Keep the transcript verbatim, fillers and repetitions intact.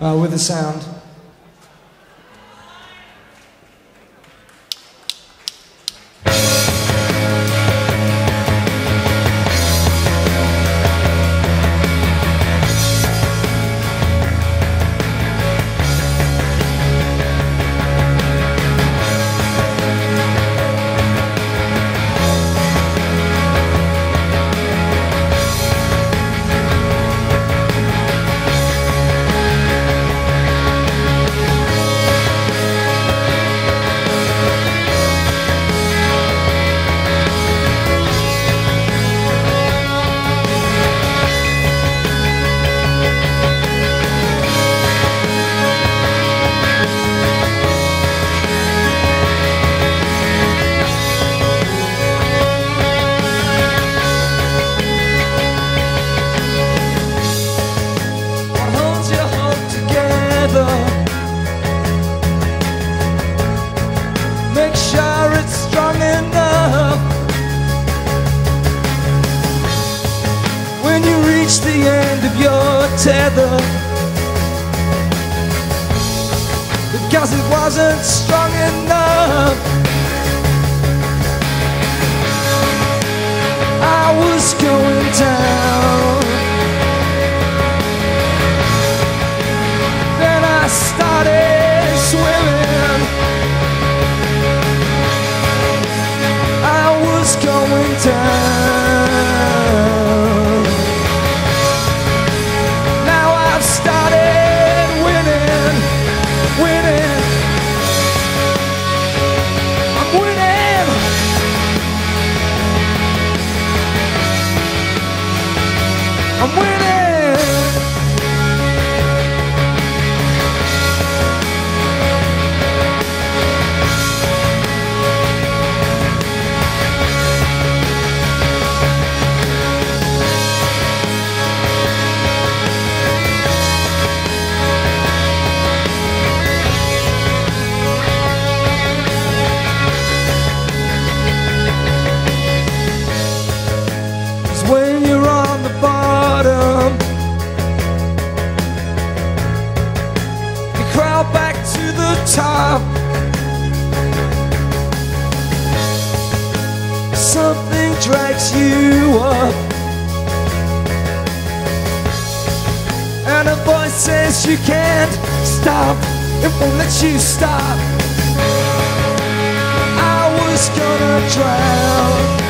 uh, with The Sound. The end of your tether, because it wasn't strong enough. I was going down, then I started swimming. I was going down, I'm winning. Cause when you're on the bottom, you crawl back to the top. Something drags you up, and a voice says you can't stop. It won't let you stop. I was gonna drown.